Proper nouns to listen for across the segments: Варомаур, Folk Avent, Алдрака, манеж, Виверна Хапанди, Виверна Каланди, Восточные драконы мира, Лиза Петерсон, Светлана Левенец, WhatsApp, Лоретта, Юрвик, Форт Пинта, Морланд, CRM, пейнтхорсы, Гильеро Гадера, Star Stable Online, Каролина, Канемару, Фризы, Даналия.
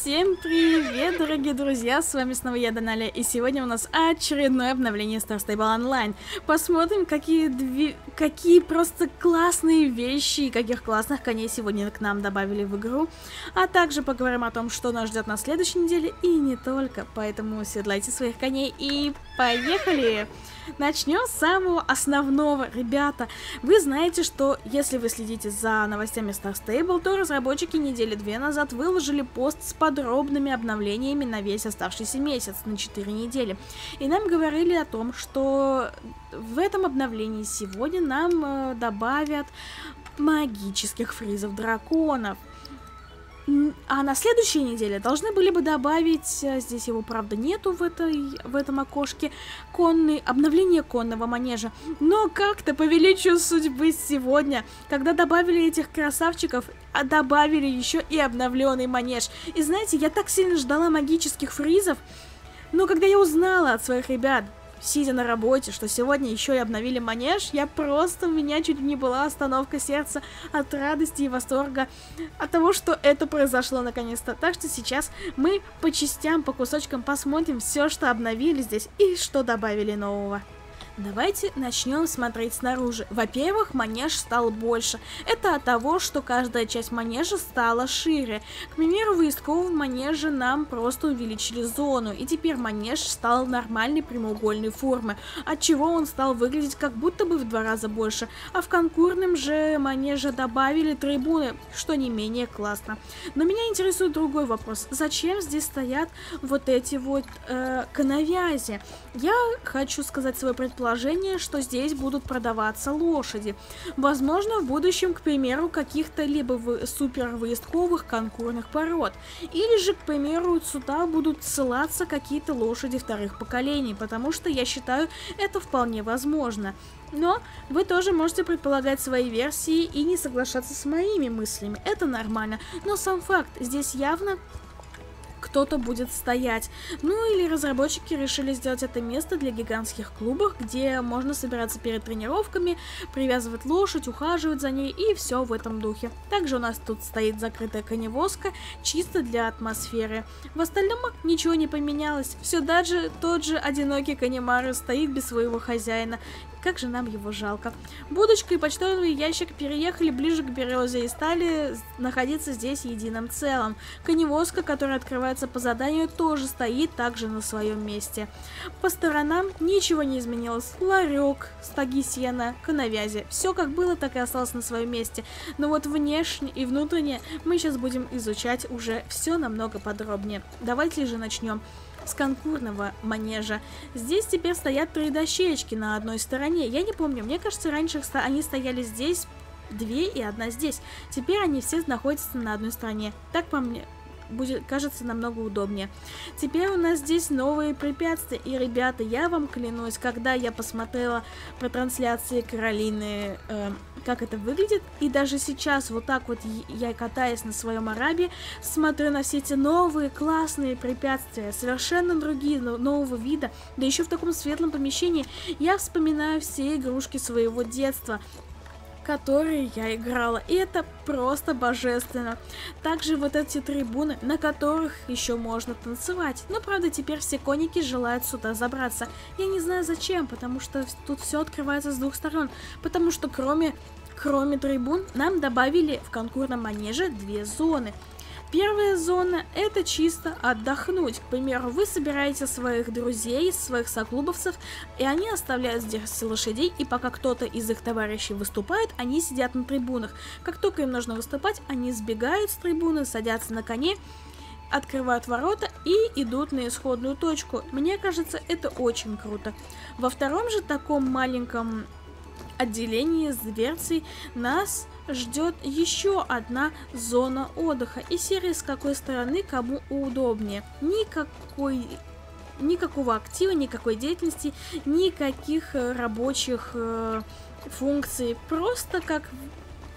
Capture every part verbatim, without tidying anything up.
Всем привет, дорогие друзья, с вами снова я, Даналия, и сегодня у нас очередное обновление Star Stable Online. Посмотрим, какие, дви... какие просто классные вещи и каких классных коней сегодня к нам добавили в игру, а также поговорим о том, что нас ждет на следующей неделе и не только, поэтому седлайте своих коней и поехали! Начнем с самого основного, ребята. Вы знаете, что если вы следите за новостями Star Stable, то разработчики недели две назад выложили пост с подробными обновлениями на весь оставшийся месяц, на четыре недели. И нам говорили о том, что в этом обновлении сегодня нам э, добавят магических фризов драконов. А на следующей неделе должны были бы добавить, здесь его, правда, нету в, этой, в этом окошке, конный, обновление конного манежа. Но как-то по величию судьбы сегодня, когда добавили этих красавчиков, добавили еще и обновленный манеж. И знаете, я так сильно ждала магических фризов, но когда я узнала от своих ребят, сидя на работе, что сегодня еще и обновили манеж, я просто, у меня чуть не была остановка сердца от радости и восторга от того, что это произошло наконец-то. Так что сейчас мы по частям, по кусочкам посмотрим все, что обновили здесь и что добавили нового. Давайте начнем смотреть снаружи. Во-первых, манеж стал больше. Это от того, что каждая часть манежа стала шире. К примеру, в войсковом манеже нам просто увеличили зону, и теперь манеж стал нормальной прямоугольной формы, отчего он стал выглядеть как будто бы в два раза больше. А в конкурном же манеже добавили трибуны, что не менее классно. Но меня интересует другой вопрос. Зачем здесь стоят вот эти вот э, коновязи? Я хочу сказать свое предположение, что здесь будут продаваться лошади. Возможно, в будущем, к примеру, каких-то либо вы... супервыездковых конкурных пород. Или же, к примеру, сюда будут ссылаться какие-то лошади вторых поколений, потому что я считаю, это вполне возможно. Но вы тоже можете предполагать свои версии и не соглашаться с моими мыслями. Это нормально. Но сам факт, здесь явно кто-то будет стоять. Ну или разработчики решили сделать это место для гигантских клубов, где можно собираться перед тренировками, привязывать лошадь, ухаживать за ней и все в этом духе. Также у нас тут стоит закрытая коневозка, чисто для атмосферы. В остальном ничего не поменялось. Все даже тот же одинокий Канемару стоит без своего хозяина. Как же нам его жалко. Будочка и почтовый ящик переехали ближе к березе и стали находиться здесь единым целым. Коневозка, которая открывается по заданию, тоже стоит также на своем месте. По сторонам ничего не изменилось. Ларек, стаги сена, коновязи. Все как было, так и осталось на своем месте. Но вот внешне и внутренне мы сейчас будем изучать уже все намного подробнее. Давайте же начнем с конкурного манежа. Здесь теперь стоят три дощечки на одной стороне. Я не помню, мне кажется, раньше они стояли здесь две и одна здесь. Теперь они все находятся на одной стороне. Так по мне будет, кажется, намного удобнее. Теперь у нас здесь новые препятствия. И, ребята, я вам клянусь, когда я посмотрела по трансляции Каролины, э, как это выглядит, и даже сейчас вот так вот я, катаясь на своем арабе, смотрю на все эти новые классные препятствия, совершенно другие, нового вида, да еще в таком светлом помещении, я вспоминаю все игрушки своего детства, которые я играла, и это просто божественно. Также вот эти трибуны, на которых еще можно танцевать, но правда теперь все конники желают сюда забраться. Я не знаю зачем, потому что тут все открывается с двух сторон, потому что кроме, кроме трибун нам добавили в конкурном манеже две зоны. Первая зона – это чисто отдохнуть. К примеру, вы собираете своих друзей, своих соклубовцев, и они оставляют здесь лошадей, и пока кто-то из их товарищей выступает, они сидят на трибунах. Как только им нужно выступать, они сбегают с трибуны, садятся на коне, открывают ворота и идут на исходную точку. Мне кажется, это очень круто. Во втором же таком маленьком отделении с дверцей нас ждет еще одна зона отдыха и серия с какой стороны кому удобнее. Никакой, никакого актива, никакой деятельности, никаких рабочих э, функций. Просто как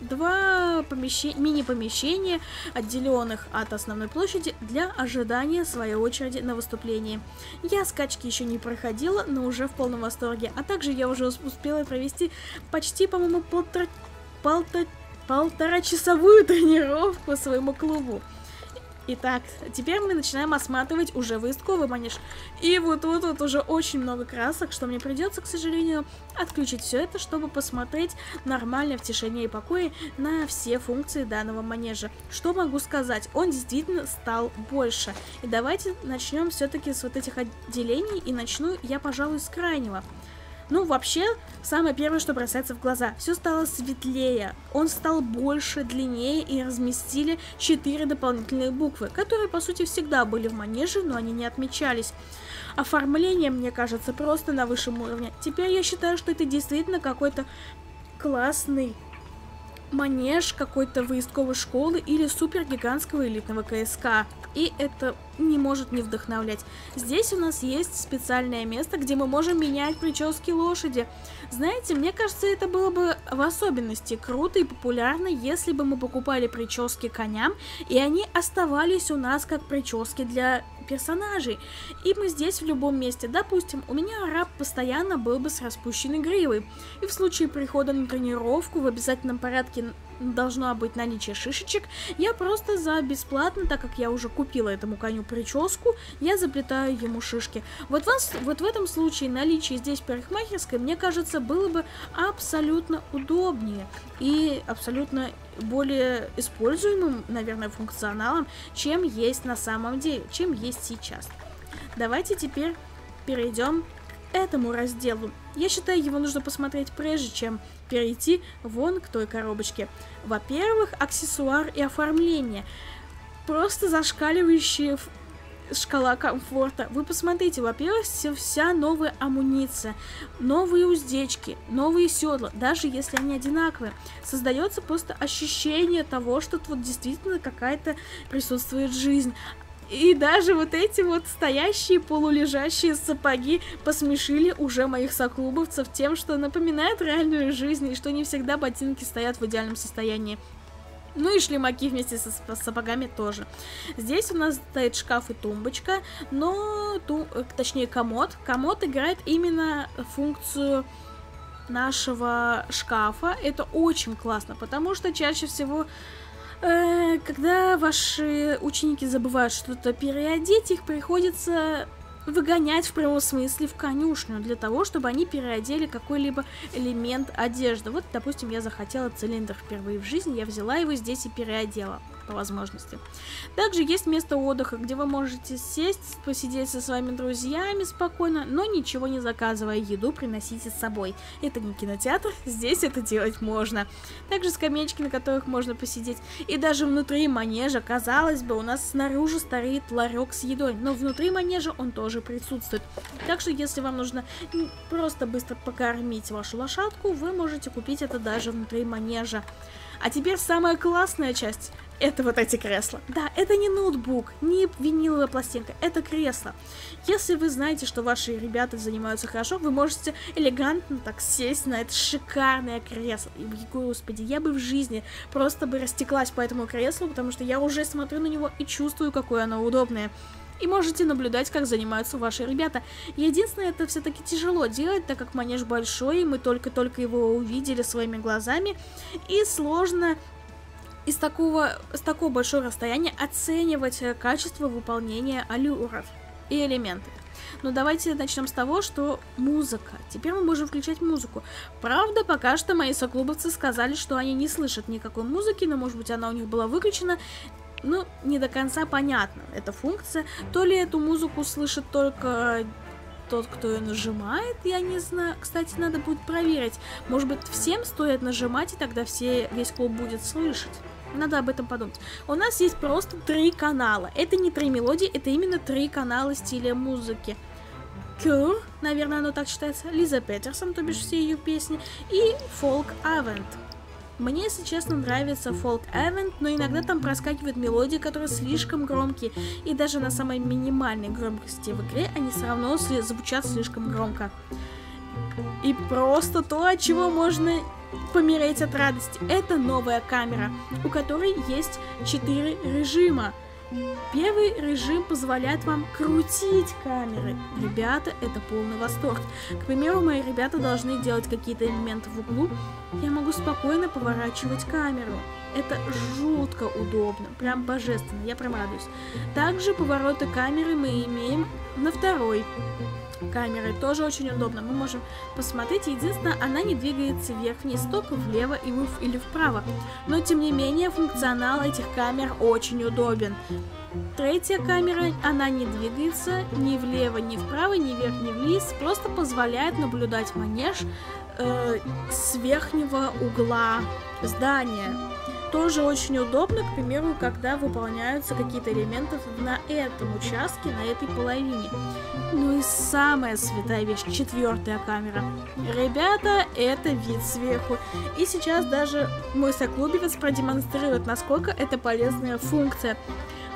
два помещ... мини-помещения, отделенных от основной площади для ожидания своей очереди на выступление. Я скачки еще не проходила, но уже в полном восторге. А также я уже успела провести почти, по-моему, полтора... Полто... полторачасовую тренировку своему клубу. Итак, теперь мы начинаем осматривать уже выставку выманишь. И вот тут вот уже очень много красок, что мне придется, к сожалению, отключить все это, чтобы посмотреть нормально в тишине и покое на все функции данного манежа. Что могу сказать? Он действительно стал больше. И давайте начнем все-таки с вот этих отделений. И начну я, пожалуй, с крайнего. Ну, вообще, самое первое, что бросается в глаза. Все стало светлее. Он стал больше, длиннее, и разместили четыре дополнительные буквы, которые, по сути, всегда были в манеже, но они не отмечались. Оформление, мне кажется, просто на высшем уровне. Теперь я считаю, что это действительно какой-то классный манеж какой-то выездковой школы или супергигантского элитного КСК. И это не может не вдохновлять. Здесь у нас есть специальное место, где мы можем менять прически лошади. Знаете, мне кажется, это было бы в особенности круто и популярно, если бы мы покупали прически коням, и они оставались у нас как прически для персонажей. И мы здесь в любом месте. Допустим, у меня араб постоянно был бы с распущенной гривой. И в случае прихода на тренировку в обязательном порядке должно быть наличие шишечек. Я просто за бесплатно, так как я уже купила этому коню прическу, я заплетаю ему шишки. Вот, вас, вот в этом случае наличие здесь парикмахерской, мне кажется, было бы абсолютно удобнее и абсолютно более используемым, наверное, функционалом, чем есть на самом деле, чем есть сейчас. Давайте теперь перейдем к этому разделу. Я считаю, его нужно посмотреть прежде, чем перейти вон к той коробочке. Во-первых, аксессуар и оформление. Просто зашкаливающие шкала комфорта. Вы посмотрите, во-первых, вся новая амуниция, новые уздечки, новые седла, даже если они одинаковые. Создается просто ощущение того, что тут действительно какая-то присутствует жизнь. И даже вот эти вот стоящие полулежащие сапоги посмешили уже моих соклубовцев тем, что напоминает реальную жизнь и что не всегда ботинки стоят в идеальном состоянии. Ну и шлемаки вместе со сапогами тоже. Здесь у нас стоит шкаф и тумбочка, но, ту, точнее, комод. Комод играет именно функцию нашего шкафа. Это очень классно, потому что чаще всего, э, когда ваши ученики забывают что-то переодеть, их приходится выгонять в прямом смысле в конюшню для того, чтобы они переодели какой-либо элемент одежды. Вот, допустим, я захотела цилиндр впервые в жизни, я взяла его здесь и переодела по возможности. Также есть место отдыха, где вы можете сесть, посидеть со своими друзьями спокойно, но ничего не заказывая, еду приносите с собой. Это не кинотеатр, здесь это делать можно. Также скамеечки, на которых можно посидеть. И даже внутри манежа, казалось бы, у нас снаружи стоит ларек с едой, но внутри манежа он тоже присутствует. Так что, если вам нужно просто быстро покормить вашу лошадку, вы можете купить это даже внутри манежа. А теперь самая классная часть. Это вот эти кресла. Да, это не ноутбук, не виниловая пластинка, это кресло. Если вы знаете, что ваши ребята занимаются хорошо, вы можете элегантно так сесть на это шикарное кресло. И, господи, я бы в жизни просто бы растеклась по этому креслу, потому что я уже смотрю на него и чувствую, какое оно удобное. И можете наблюдать, как занимаются ваши ребята. Единственное, это все-таки тяжело делать, так как манеж большой, и мы только-только его увидели своими глазами, и сложно из такого, с такого большого расстояния оценивать качество выполнения аллюров и элементов. Но давайте начнем с того, что музыка. Теперь мы можем включать музыку. Правда, пока что мои соклубовцы сказали, что они не слышат никакой музыки, но, может быть, она у них была выключена. Ну, не до конца понятно, эта функция. То ли эту музыку слышит только тот, кто ее нажимает, я не знаю. Кстати, надо будет проверить. Может быть, всем стоит нажимать, и тогда все, весь клуб будет слышать. Надо об этом подумать. У нас есть просто три канала. Это не три мелодии, это именно три канала стиля музыки. Кюр, наверное, оно так считается. Лиза Петерсон, то бишь все ее песни. И Folk Avent. Мне, если честно, нравится Folk Avent, но иногда там проскакивают мелодии, которые слишком громкие, и даже на самой минимальной громкости в игре они все равно звучат слишком громко. И просто то, от чего можно помереть от радости, это новая камера, у которой есть четыре режима. Первый режим позволяет вам крутить камеры. Ребята, это полный восторг. К примеру, мои ребята должны делать какие-то элементы в углу. Я могу спокойно поворачивать камеру. Это жутко удобно, прям божественно, я прям радуюсь. Также повороты камеры мы имеем на второй камеры, тоже очень удобно. Мы можем посмотреть, единственное, она не двигается вверх-вниз, только влево или вправо. Но, тем не менее, функционал этих камер очень удобен. Третья камера, она не двигается ни влево, ни вправо, ни вверх, ни вниз, просто позволяет наблюдать манеж э, с верхнего угла здания. Тоже очень удобно, к примеру, когда выполняются какие-то элементы на этом участке, на этой половине. Ну и самая святая вещь, четвертая камера. Ребята, это вид сверху. И сейчас даже мой соклубовец продемонстрирует, насколько это полезная функция.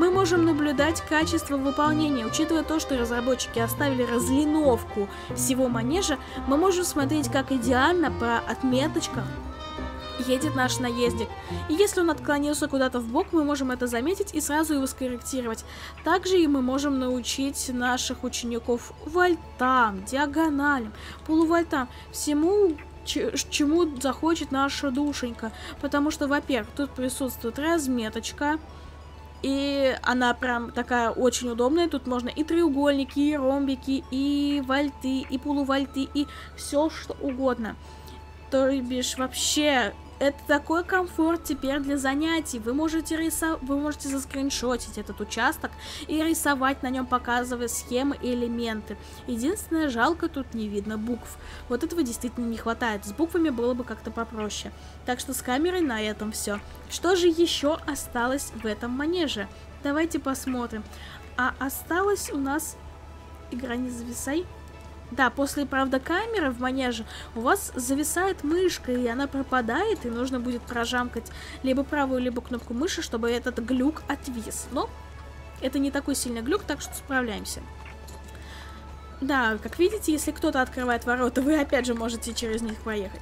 Мы можем наблюдать качество выполнения. Учитывая то, что разработчики оставили разлиновку всего манежа, мы можем смотреть, как идеально по отметочкам едет наш наездник. И если он отклонился куда-то в бок, мы можем это заметить и сразу его скорректировать. Также и мы можем научить наших учеников вольтам, диагоналям, полувольтам, всему, чему захочет наша душенька. Потому что, во-первых, тут присутствует разметочка. И она прям такая очень удобная. Тут можно и треугольники, и ромбики, и вольты, и полувольты, и все что угодно. То бишь вообще... Это такой комфорт теперь для занятий. Вы можете, рисо... Вы можете заскриншотить этот участок и рисовать на нем, показывая схемы и элементы. Единственное, жалко, тут не видно букв. Вот этого действительно не хватает. С буквами было бы как-то попроще. Так что с камерой на этом все. Что же еще осталось в этом манеже? Давайте посмотрим. А осталось у нас... Игра, не зависай. Да, после, правда, камеры в манеже у вас зависает мышка, и она пропадает, и нужно будет прожамкать либо правую, либо кнопку мыши, чтобы этот глюк отвис. Но это не такой сильный глюк, так что справляемся. Да, как видите, если кто-то открывает ворота, вы опять же можете через них проехать.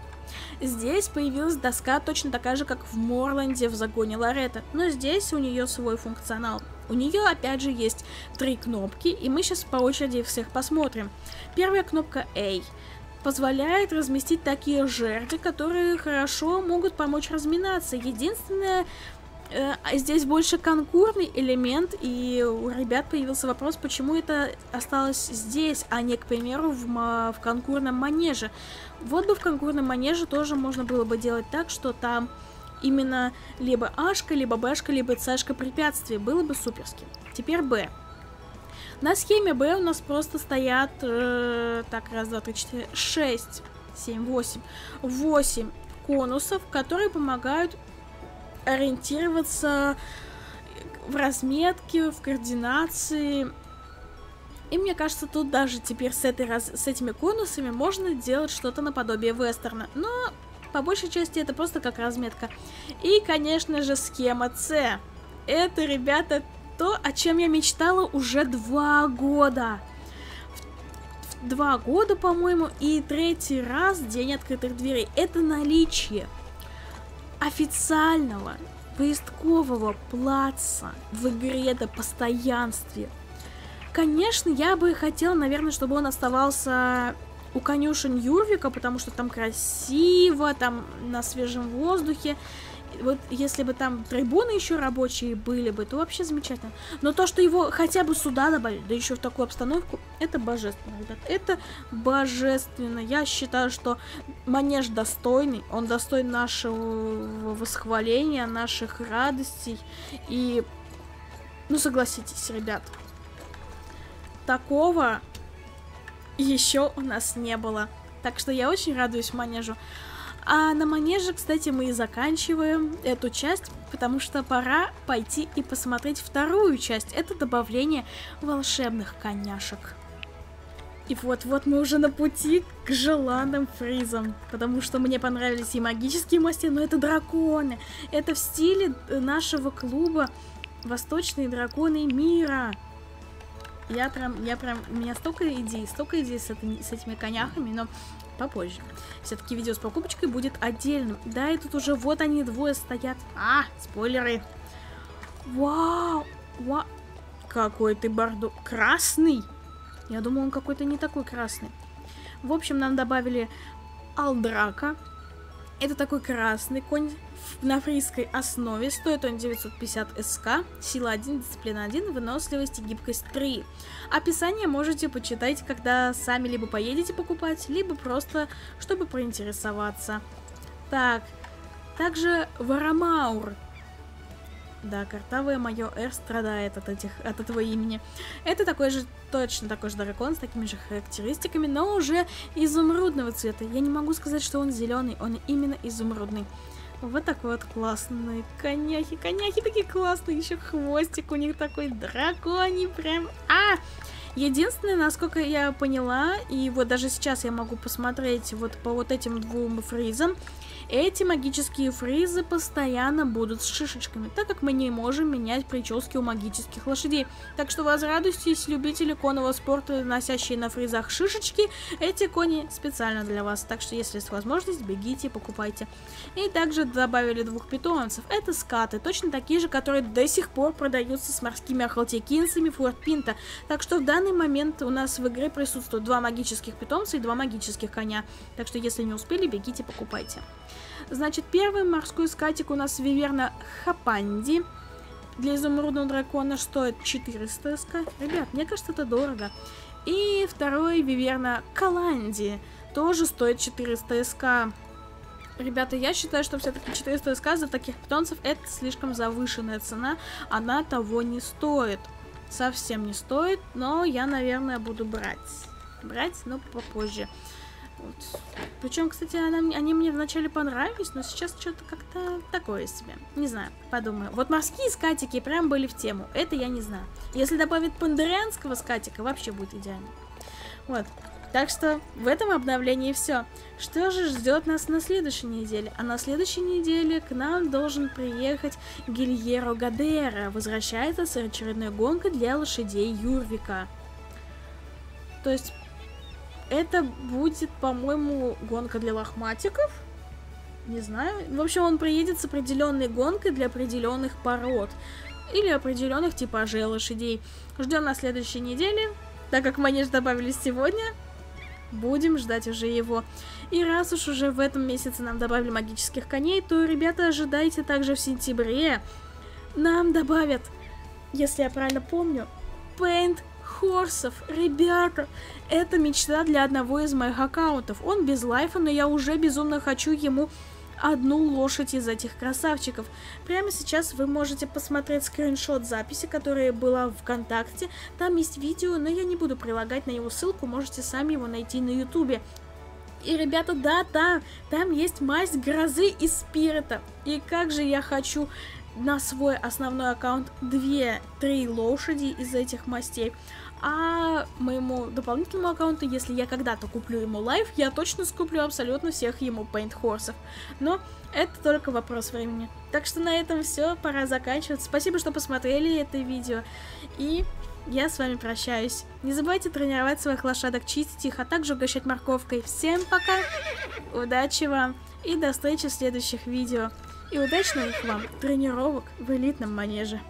Здесь появилась доска точно такая же, как в Морланде в загоне Лоретта, но здесь у нее свой функционал. У нее опять же есть три кнопки, и мы сейчас по очереди их всех посмотрим. Первая кнопка «A» позволяет разместить такие жерди, которые хорошо могут помочь разминаться. Единственное, э, здесь больше конкурный элемент, и у ребят появился вопрос, почему это осталось здесь, а не, к примеру, в, в конкурном манеже. Вот бы в конкурном манеже тоже можно было бы делать так, что там... Именно либо Ашка, либо Бэшка, либо Цэшка препятствий. Было бы суперски. Теперь Б. На схеме Б у нас просто стоят... Э, так, раз, два, три, четыре, шесть, семь, восемь. Восемь конусов, которые помогают ориентироваться в разметке, в координации. И мне кажется, тут даже теперь с, этой, с этими конусами можно делать что-то наподобие вестерна. Но... По большей части это просто как разметка. И, конечно же, схема С. Это, ребята, то, о чем я мечтала уже два года. В, в два года, по-моему, и третий раз день открытых дверей. Это наличие официального поискового плаца в игре до постоянстве. Конечно, я бы хотела, наверное, чтобы он оставался... у конюшен Юрвика, потому что там красиво, там на свежем воздухе. Вот если бы там трибуны еще рабочие были бы, то вообще замечательно. Но то, что его хотя бы сюда добавили, да еще в такую обстановку, это божественно, ребят. Это божественно. Я считаю, что манеж достойный. Он достоин нашего восхваления, наших радостей. И, ну согласитесь, ребят, такого... еще у нас не было. Так что я очень радуюсь манежу. А на манеже, кстати, мы и заканчиваем эту часть, потому что пора пойти и посмотреть вторую часть. Это добавление волшебных коняшек. И вот-вот мы уже на пути к желанным фризам, потому что мне понравились и магические мастера, но это драконы. Это в стиле нашего клуба «Восточные драконы мира». Я прям, я прям, у меня столько идей, столько идей с, этой, с этими коняхами, но попозже. Все-таки видео с покупочкой будет отдельным. Да, и тут уже вот они двое стоят. А, спойлеры. Вау, Ла... Какой ты бордо... Красный? Я думал, он какой-то не такой красный. В общем, нам добавили Алдрака. Это такой красный конь на фрийской основе. Стоит он девятьсот пятьдесят эс ка. Сила один, дисциплина один, выносливость и гибкость три. Описание можете почитать, когда сами либо поедете покупать, либо просто, чтобы проинтересоваться. Так. Также Варомаур. Да, картавое мое Р страдает от, этих, от этого имени. Это такой же, точно такой же дракон с такими же характеристиками, но уже изумрудного цвета. Я не могу сказать, что он зеленый, он именно изумрудный. Вот такой вот классный. Коняхи, коняхи такие классные, еще хвостик у них такой драконий прям. А! Единственное, насколько я поняла, и вот даже сейчас я могу посмотреть вот по вот этим двум фризам, эти магические фризы постоянно будут с шишечками, так как мы не можем менять прически у магических лошадей. Так что возрадуйтесь, любители конного спорта, носящие на фризах шишечки, эти кони специально для вас. Так что, если есть возможность, бегите, покупайте. И также добавили двух питомцев. Это скаты, точно такие же, которые до сих пор продаются с морскими охотникинцами Форт Пинта. Так что в данный момент у нас в игре присутствуют два магических питомца и два магических коня. Так что, если не успели, бегите, покупайте. Значит, первый морской скатик у нас Виверна Хапанди. Для изумрудного дракона стоит четыреста эс ка. Ребят, мне кажется, это дорого. И второй Виверна Каланди. Тоже стоит четыреста эс ка. Ребята, я считаю, что все-таки четыреста эс ка за таких питомцев это слишком завышенная цена. Она того не стоит. Совсем не стоит. Но я, наверное, буду брать. Брать, но попозже. Вот. Причем, кстати, она, они мне вначале понравились, но сейчас что-то как-то такое себе. Не знаю, подумаю. Вот морские скатики прям были в тему. Это я не знаю. Если добавить пандерианского скатика, вообще будет идеально. Вот. Так что в этом обновлении все. Что же ждет нас на следующей неделе? А на следующей неделе к нам должен приехать Гильеро Гадера. Возвращается с очередной гонкой для лошадей Юрвика. То есть... Это будет, по-моему, гонка для лохматиков. Не знаю. В общем, он приедет с определенной гонкой для определенных пород. Или определенных типажей лошадей. Ждем на следующей неделе. Так как манеж добавили сегодня, будем ждать уже его. И раз уж уже в этом месяце нам добавили магических коней, то, ребята, ожидайте также в сентябре. Нам добавят, если я правильно помню, пейнт хорсов. Ребята, это мечта для одного из моих аккаунтов. Он без лайфа, но я уже безумно хочу ему одну лошадь из этих красавчиков. Прямо сейчас вы можете посмотреть скриншот записи, которая была ВКонтакте. Там есть видео, но я не буду прилагать на его ссылку, можете сами его найти на ютубе. И, ребята, да, да, там есть масть грозы и спирита. И как же я хочу... на свой основной аккаунт две-три лошади из этих мастей. А моему дополнительному аккаунту, если я когда-то куплю ему лайф, я точно скуплю абсолютно всех ему пейнт-хорсов. Но это только вопрос времени. Так что на этом все, пора заканчивать. Спасибо, что посмотрели это видео. И я с вами прощаюсь. Не забывайте тренировать своих лошадок, чистить их, а также угощать морковкой. Всем пока, удачи вам и до встречи в следующих видео. И удачных вам тренировок в элитном манеже.